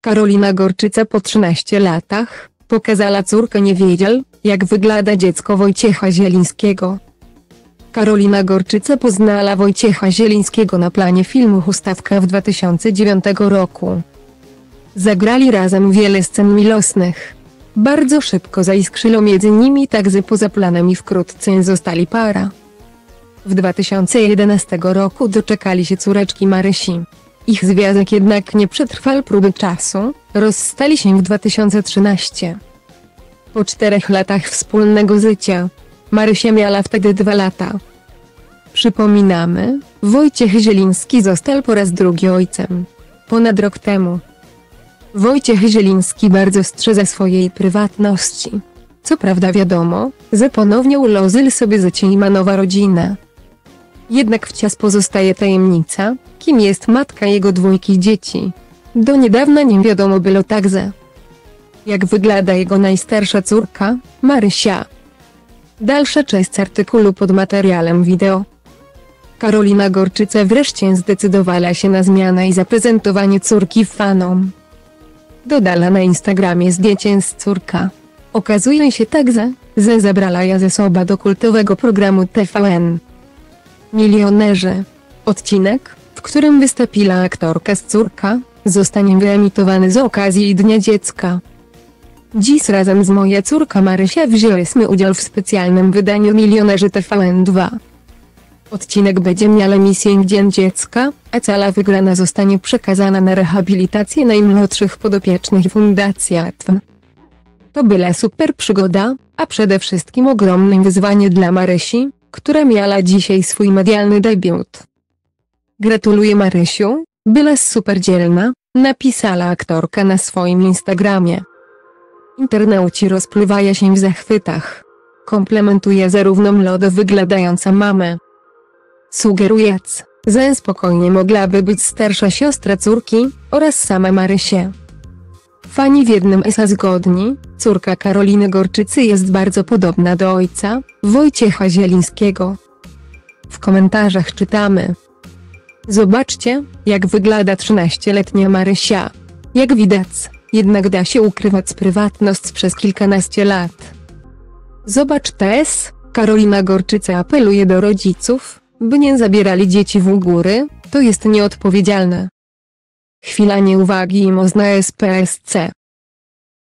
Karolina Gorczyca po 13 latach pokazała córkę Nie wiedział, jak wygląda dziecko Wojciecha Zielińskiego. Karolina Gorczyca poznała Wojciecha Zielińskiego na planie filmu Hustawka w 2009 roku. Zagrali razem wiele scen miłosnych. Bardzo szybko zaiskrzyło między nimi także poza planem i wkrótce zostali para. W 2011 roku doczekali się córeczki Marysi. Ich związek jednak nie przetrwał próby czasu, rozstali się w 2013. Po 4 latach wspólnego życia, Marysia miała wtedy 2 lata. Przypominamy, Wojciech Zieliński został po raz drugi ojcem. Ponad rok temu. Wojciech Zieliński bardzo strzeże swojej prywatności. Co prawda wiadomo, że ponownie ułożył sobie życie i ma nowa rodzina. Jednak wciąż pozostaje tajemnica, kim jest matka jego 2 dzieci. Do niedawna nie wiadomo było także, jak wygląda jego najstarsza córka, Marysia. Dalsza część artykułu pod materiałem wideo. Karolina Gorczyca wreszcie zdecydowała się na zmianę i zaprezentowanie córki fanom. Dodala na Instagramie zdjęcie z córka. Okazuje się także, że zabrała ją ze sobą do kultowego programu TVN. Milionerzy. Odcinek, w którym wystąpiła aktorka z córka, zostanie wyemitowany z okazji Dnia Dziecka. Dziś razem z moją córką Marysia wzięliśmy udział w specjalnym wydaniu Milionerzy TVN2. Odcinek będzie miał misję Dzień Dziecka, a cała wygrana zostanie przekazana na rehabilitację najmłodszych podopiecznych Fundacji ATWN. To była super przygoda, a przede wszystkim ogromne wyzwanie dla Marysi, która miała dzisiaj swój medialny debiut. Gratuluję Marysiu, byłaś super dzielna, napisała aktorka na swoim Instagramie. Internauci rozpływają się w zachwytach. Komplementuje zarówno młodo wyglądająca mamę, sugerując, że spokojnie mogłaby być starsza siostra córki, oraz sama Marysię. Fani w jednym są zgodni, córka Karoliny Gorczycy jest bardzo podobna do ojca, Wojciecha Zielińskiego. W komentarzach czytamy: zobaczcie, jak wygląda 13-letnia Marysia. Jak widać, jednak da się ukrywać prywatność przez kilkanaście lat. Zobacz też, Karolina Gorczyca apeluje do rodziców, by nie zabierali dzieci w góry, to jest nieodpowiedzialne. Chwila nieuwagi i można SPSC.